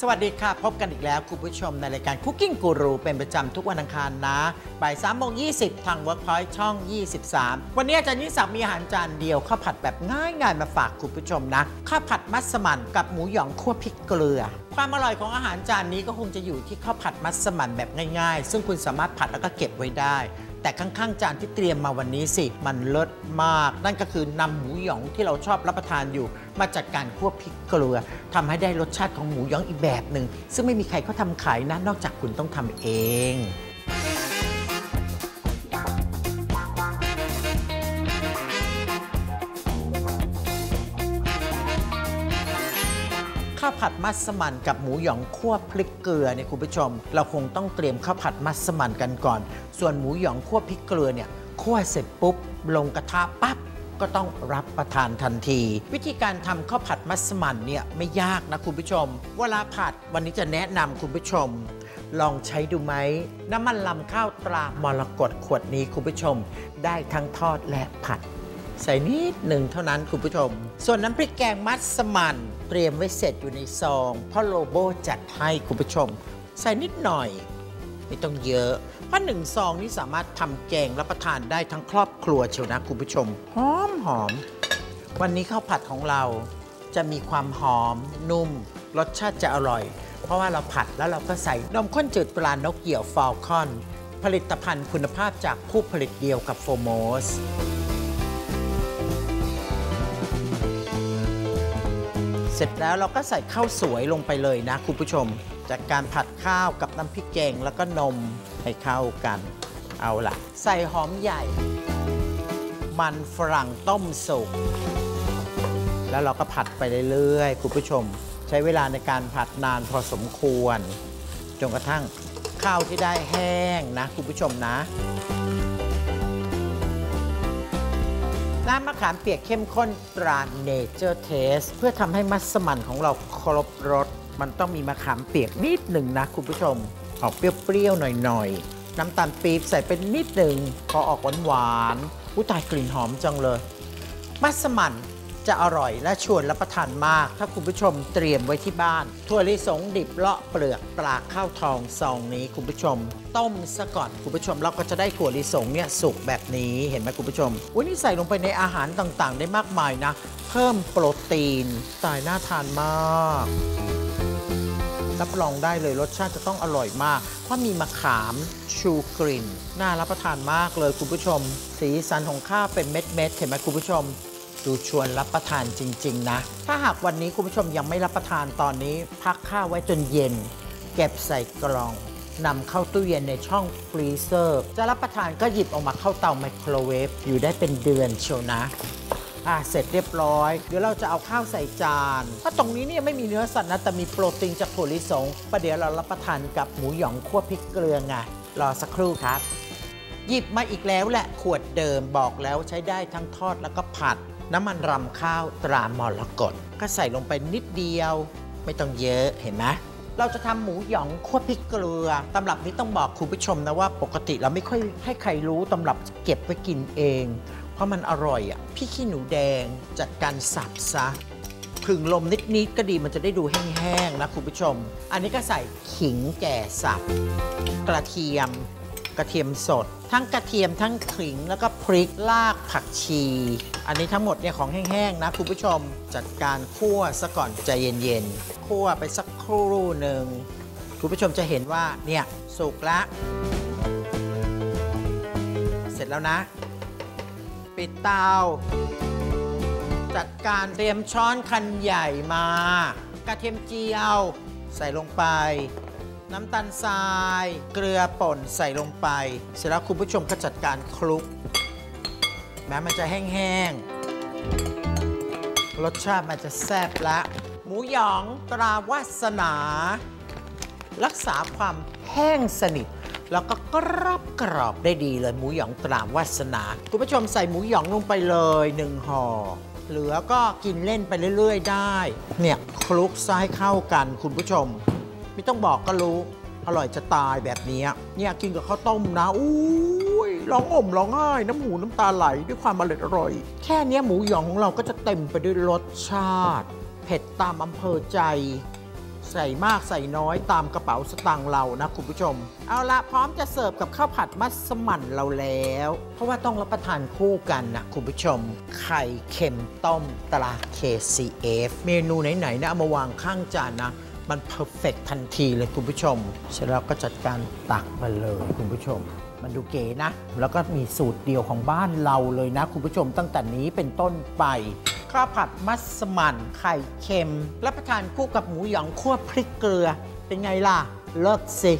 สวัสดีค่ะพบกันอีกแล้วคุณผู้ชมในรายการ Cooking Guru เป็นประจำทุกวันอังคารนะบ่าย 3:20 ทาง Workpoint ช่อง 23วันนี้อาจารย์ยิ่งศักดิ์มีอาหารจานเดียวข้าวผัดแบบง่ายๆมาฝากคุณผู้ชมนะข้าวผัดมัสมั่นกับหมูหยองคั่วพริกเกลือความอร่อยของอาหารจานนี้ก็คงจะอยู่ที่ข้าวผัดมัสมั่นแบบง่ายๆซึ่งคุณสามารถผัดแล้วก็เก็บไว้ได้แต่ข้างๆจานที่เตรียมมาวันนี้สิมันเลิศมากนั่นก็คือนำหมูหยองที่เราชอบรับประทานอยู่มาจัดการคั่วพริกเกลือทำให้ได้รสชาติของหมูหยองอีกแบบหนึ่งซึ่งไม่มีใครเขาทำขายนะนอกจากคุณต้องทำเองข้าวผัดมัสมั่นกับหมูหยองคั่วพริกเกลือเนี่ยคุณผู้ชมเราคงต้องเตรียมข้าวผัดมัสมั่นกันก่อนส่วนหมูหยองคั่วพริกเกลือเนี่ยคั่วเสร็จปุ๊บลงกระทะปั๊บก็ต้องรับประทานทันทีวิธีการทำข้าวผัดมัสมั่นเนี่ยไม่ยากนะคุณผู้ชมเวลาผัดวันนี้จะแนะนำคุณผู้ชมลองใช้ดูไหมน้ำมันลำข้าวตรามรกตขวดนี้คุณผู้ชมได้ทั้งทอดและผัดใส่นิดหนึ่งเท่านั้นคุณผู้ชมส่วนน้ำพริกแกงมัสมั่นเตรียมไว้เสร็จอยู่ในซองพ่อโลโบจัดให้คุณผู้ชมใส่นิดหน่อยไม่ต้องเยอะเพราะหนึ่งซองนี้สามารถทำแกงรับประทานได้ทั้งครอบครัวเชียวนะคุณผู้ชมหอมหอมวันนี้ข้าวผัดของเราจะมีความหอมนุ่มรสชาติจะอร่อยเพราะว่าเราผัดแล้วเราก็ใส่นมข้นจืดปลานกเหยี่ยวฟอลคอนผลิตภัณฑ์คุณภาพจากผู้ผลิตเดียวกับโฟโมสเสร็จแล้วเราก็ใส่ข้าวสวยลงไปเลยนะคุณผู้ชมจากการผัดข้าวกับน้ำพริกแกงแล้วก็นมให้เข้ากันเอาละใส่หอมใหญ่มันฝรั่งต้มสุกแล้วเราก็ผัดไปเรื่อยๆคุณผู้ชมใช้เวลาในการผัดนานพอสมควรจนกระทั่งข้าวที่ได้แห้งนะคุณผู้ชมนะน้ำมะขามเปียกเข้มข้นตราเนเจอร์เทสเพื่อทำให้มัสมั่นของเราครบรสมันต้องมีมะขามเปียกนิดหนึ่งนะคุณผู้ชมออกเปรี้ยวๆหน่อยๆน้ำตาลปี๊บใส่เป็นนิดหนึ่งพอออกหวานๆตายกลิ่นหอมจังเลยมัสมั่นจะอร่อยและชวนรับประทานมากถ้าคุณผู้ชมเตรียมไว้ที่บ้านถั่วลิสงดิบเลาะเปลือกปลาข้าวทองซองนี้คุณผู้ชมต้มซะก่อนคุณผู้ชมเราก็จะได้ถั่วลิสงเนี่ยสุกแบบนี้เห็นไหมคุณผู้ชมวันนี้ใส่ลงไปในอาหารต่างๆได้มากมายนะเพิ่มโปรตีนตายน่าทานมากรับรองได้เลยรสชาติจะต้องอร่อยมากเพราะมีมะขามชูกลิ่นน่ารับประทานมากเลยคุณผู้ชมสีสันของข้าวเป็นเม็ดๆเห็นไหมคุณผู้ชมดูชวนรับประทานจริงๆนะถ้าหากวันนี้คุณผู้ชมยังไม่รับประทานตอนนี้พักข้าวไว้จนเย็นเก็บใส่กล่องนำเข้าตู้เย็นในช่องฟรีเซอร์จะรับประทานก็หยิบออกมาเข้าเตาไมโครเวฟอยู่ได้เป็นเดือนเชียวนะเสร็จเรียบร้อยเดี๋ยวเราจะเอาข้าวใส่จานถ้าตรงนี้เนี่ยไม่มีเนื้อสัตว์นะแต่มีโปรตีนจากถั่วลิสงประเดี๋ยวเรารับประทานกับหมูหยองคั่วพริกเกลือไงรอสักครู่ครับหยิบมาอีกแล้วแหละขวดเดิมบอกแล้วใช้ได้ทั้งทอดแล้วก็ผัดน้ำมันรำข้าวตรามรกตก็ใส่ลงไปนิดเดียวไม่ต้องเยอะเห็นไหมเราจะทำหมูหยองคั่วพริกเกลือตำรับนี้ต้องบอกคุณผู้ชมนะว่าปกติเราไม่ค่อยให้ใครรู้ตำรับเก็บไว้กินเองเพราะมันอร่อยอ่ะพี่ขี้หนูแดงจัดการสับซะพึงลมนิดๆก็ดีมันจะได้ดูแห้งๆนะคุณผู้ชมอันนี้ก็ใส่ขิงแก่สับกระเทียมสดทั้งกระเทียมทั้งขิงแล้วก็พริกรากผักชีอันนี้ทั้งหมดเนี่ยของแห้งๆนะคุณผู้ชมจัดการคั่วซะก่อนใจเย็นๆคั่วไปสักครู่หนึ่งคุณผู้ชมจะเห็นว่าเนี่ยสุกละเสร็จแล้วนะปิดเตาจัดการเตรียมช้อนคันใหญ่มากระเทียมเจียวใส่ลงไปน้ำตาลทรายเกลือป่นใส่ลงไปเสร็จแล้วคุณผู้ชมก็จัดการคลุกแม้มันจะแห้งๆรสชาติมันจะแซ่บละหมูหยองตราวาสนารักษาความแห้งสนิทแล้วก็กรอบได้ดีเลยหมูหยองตราวาสนาคุณผู้ชมใส่หมูหยองลงไปเลยหนึ่งห่อเหลือก็กินเล่นไปเรื่อยๆได้เนี่ยคลุกซ้ายเข้ากันคุณผู้ชมไม่ต้องบอกก็รู้อร่อยจะตายแบบนี้เนี่ยกินกับข้าวต้มนะอุ้ยร้องห่มร้องไห้น้ำหูน้ำตาไหลด้วยความอร่อยแค่นี้หมูหยองของเราก็จะเต็มไปด้วยรสชาติเผ็ดตามอำเภอใจ ใส่มากใส่น้อยตามกระเป๋าสตางค์เรานะคุณผู้ชมเอาละพร้อมจะเสิร์ฟกับข้าวผัดมัสมั่นเราแล้วเพราะว่าต้องรับประทานคู่กันนะคุณผู้ชมไข่เค็มต้มตรา KCF เมนูไหนๆนะเอามาวางข้างจานนะมันเพอร์เฟกต์ทันทีเลยคุณผู้ชมเสร็จแล้วก็จัดการตักมาเลยคุณผู้ชมมันดูเก๋นะแล้วก็มีสูตรเดียวของบ้านเราเลยนะคุณผู้ชมตั้งแต่นี้เป็นต้นไปข้าวผัดมัสมั่นไข่เค็มรับประทานคู่กับหมูหยองคั่วพริกเกลือเป็นไงล่ะเลิศสิ